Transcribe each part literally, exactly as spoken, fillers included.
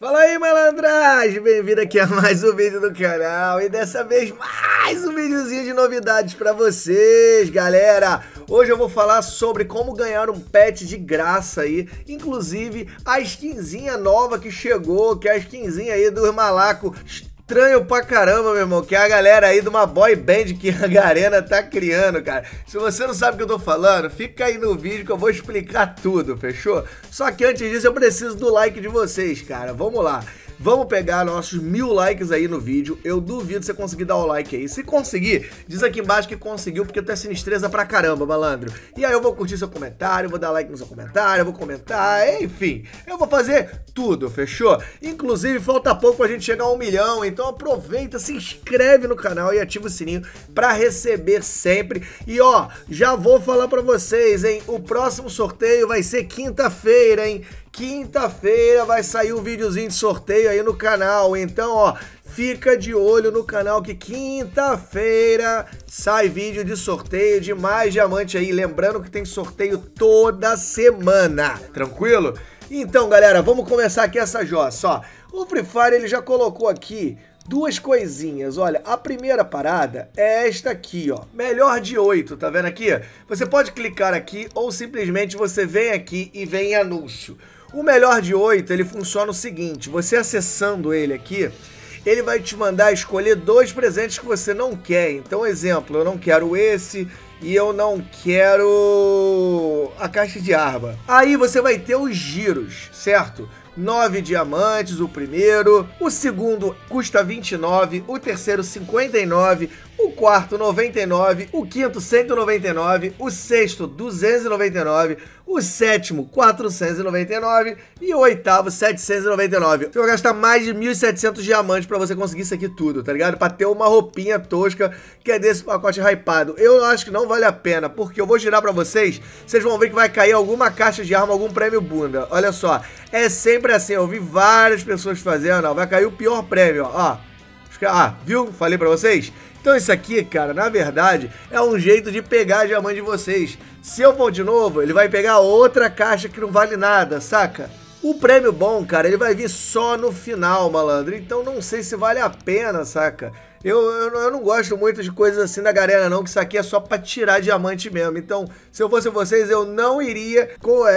Fala aí, malandragem! Bem-vindo aqui a mais um vídeo do canal e dessa vez mais um videozinho de novidades pra vocês, galera! Hoje eu vou falar sobre como ganhar um pet de graça aí, inclusive a skinzinha nova que chegou, que é a skinzinha aí do Malaco. Estranho pra caramba, meu irmão, que é a galera aí de uma boy band que a Garena tá criando, cara. Se você não sabe o que eu tô falando, fica aí no vídeo que eu vou explicar tudo, fechou? Só que antes disso eu preciso do like de vocês, cara, vamos lá. Vamos pegar nossos mil likes aí no vídeo. Eu duvido você conseguir dar o like aí. Se conseguir, diz aqui embaixo que conseguiu, porque tu é sinistreza pra caramba, malandro. E aí eu vou curtir seu comentário, vou dar like no seu comentário, eu vou comentar, enfim. Eu vou fazer tudo, fechou? Inclusive, falta pouco pra gente chegar a um milhão, então aproveita, se inscreve no canal e ativa o sininho pra receber sempre. E ó, já vou falar pra vocês, hein? O próximo sorteio vai ser quinta-feira, hein? Quinta-feira vai sair um videozinho de sorteio aí no canal, então ó, fica de olho no canal que quinta-feira sai vídeo de sorteio de mais diamante aí, lembrando que tem sorteio toda semana, tranquilo? Então galera, vamos começar aqui essa jossa, ó, o Free Fire ele já colocou aqui duas coisinhas, olha, a primeira parada é esta aqui, ó, melhor de oito, tá vendo aqui? Você pode clicar aqui ou simplesmente você vem aqui e vem em anúncio. O melhor de oito, ele funciona o seguinte, você acessando ele aqui, ele vai te mandar escolher dois presentes que você não quer. Então, exemplo, eu não quero esse e eu não quero a caixa de arma. Aí você vai ter os giros, certo? nove diamantes, o primeiro, o segundo custa vinte e nove, o terceiro cinquenta e nove, o quarto noventa e nove, o quinto cento e noventa e nove, o sexto duzentos e noventa e nove, o sétimo quatrocentos e noventa e nove e o oitavo setecentos e noventa e nove. Você vai gastar mais de mil e setecentos diamantes pra você conseguir isso aqui tudo, tá ligado? Pra ter uma roupinha tosca que é desse pacote hypado. Eu acho que não vale a pena, porque eu vou girar pra vocês, vocês vão ver que vai cair alguma caixa de arma, algum prêmio bunda. Olha só, é sempre assim, eu vi várias pessoas fazendo, ó, vai cair o pior prêmio, ó, ah, viu? Falei pra vocês? Então isso aqui, cara, na verdade, é um jeito de pegar a diamante de vocês. Se eu for de novo, ele vai pegar outra caixa que não vale nada, saca? O prêmio bom, cara, ele vai vir só no final, malandro, então não sei se vale a pena, saca? Eu, eu, eu não gosto muito de coisas assim da Garena não, que isso aqui é só pra tirar diamante mesmo. Então, se eu fosse vocês, eu não iria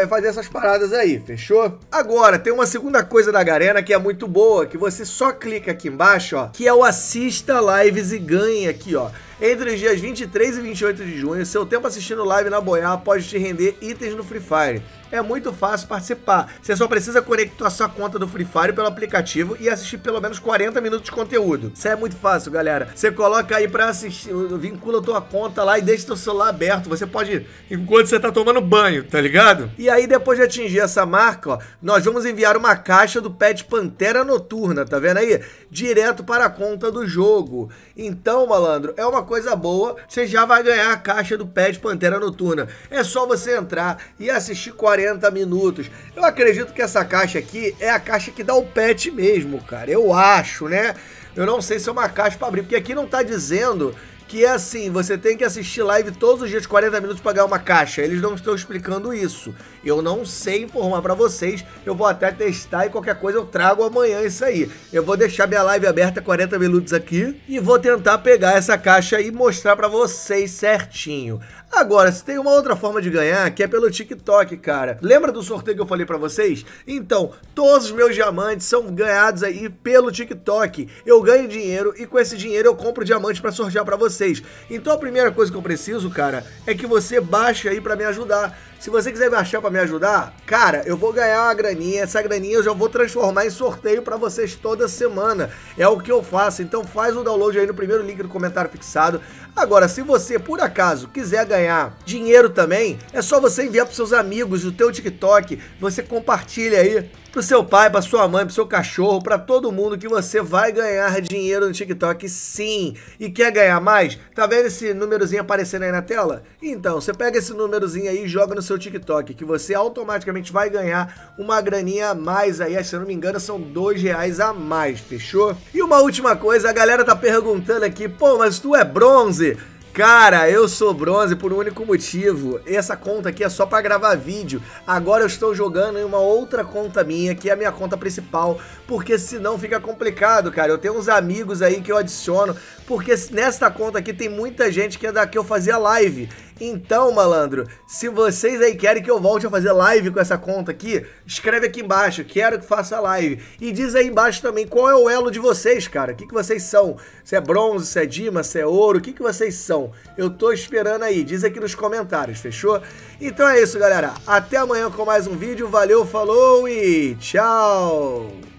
fazer essas paradas aí, fechou? Agora, tem uma segunda coisa da Garena que é muito boa, que você só clica aqui embaixo, ó, que é o assista lives e ganha aqui, ó. Entre os dias vinte e três e vinte e oito de junho, seu tempo assistindo live na Boiá pode te render itens no Free Fire. É muito fácil participar. Você só precisa conectar sua conta do Free Fire pelo aplicativo e assistir pelo menos quarenta minutos de conteúdo. Isso é muito fácil, galera. Você coloca aí pra assistir, vincula a tua conta lá e deixa teu celular aberto. Você pode ir enquanto você tá tomando banho, tá ligado? E aí, depois de atingir essa marca, ó, nós vamos enviar uma caixa do Pet Pantera Noturna, tá vendo aí? Direto para a conta do jogo. Então, malandro, é uma coisa boa. Você já vai ganhar a caixa do Pet Pantera Noturna. É só você entrar e assistir quarenta minutos. Eu acredito que essa caixa aqui é a caixa que dá o pet mesmo, cara. Eu acho, né? Eu não sei se é uma caixa pra abrir, porque aqui não tá dizendo que é assim, você tem que assistir live todos os dias, quarenta minutos pra ganhar uma caixa. Eles não estão explicando isso. Eu não sei informar pra vocês, eu vou até testar e qualquer coisa eu trago amanhã isso aí. Eu vou deixar minha live aberta quarenta minutos aqui e vou tentar pegar essa caixa e mostrar pra vocês certinho. Agora, se tem uma outra forma de ganhar, que é pelo TikTok, cara. Lembra do sorteio que eu falei pra vocês? Então, todos os meus diamantes são ganhados aí pelo TikTok. Eu ganho dinheiro e com esse dinheiro eu compro diamante pra sortear pra vocês. Então a primeira coisa que eu preciso, cara, é que você baixe aí pra me ajudar. Se você quiser baixar pra me ajudar, cara, eu vou ganhar uma graninha. Essa graninha eu já vou transformar em sorteio pra vocês toda semana. É o que eu faço, então faz o download aí no primeiro link do comentário fixado. Agora, se você, por acaso, quiser ganhar dinheiro também, é só você enviar pros seus amigos do teu TikTok. Você compartilha aí pro seu pai, pra sua mãe, pro seu cachorro, pra todo mundo que você vai ganhar dinheiro no TikTok, sim. E quer ganhar mais? Tá vendo esse númerozinho aparecendo aí na tela? Então, você pega esse númerozinho aí e joga no seu TikTok, que você automaticamente vai ganhar uma graninha a mais aí, se eu não me engano, são dois reais a mais, fechou? E uma última coisa, a galera tá perguntando aqui, pô, mas tu é bronze? Cara, eu sou bronze por um único motivo. Essa conta aqui é só pra gravar vídeo. Agora eu estou jogando em uma outra conta minha, que é a minha conta principal, porque senão fica complicado, cara. Eu tenho uns amigos aí que eu adiciono, porque nessa conta aqui tem muita gente que é da que eu fazia live. Então, malandro, se vocês aí querem que eu volte a fazer live com essa conta aqui, escreve aqui embaixo, quero que faça live. E diz aí embaixo também qual é o elo de vocês, cara. O que que vocês são? Se é bronze, se é dima, se é ouro, o que que vocês são? Eu tô esperando aí, diz aqui nos comentários, fechou? Então é isso, galera. Até amanhã com mais um vídeo. Valeu, falou e tchau!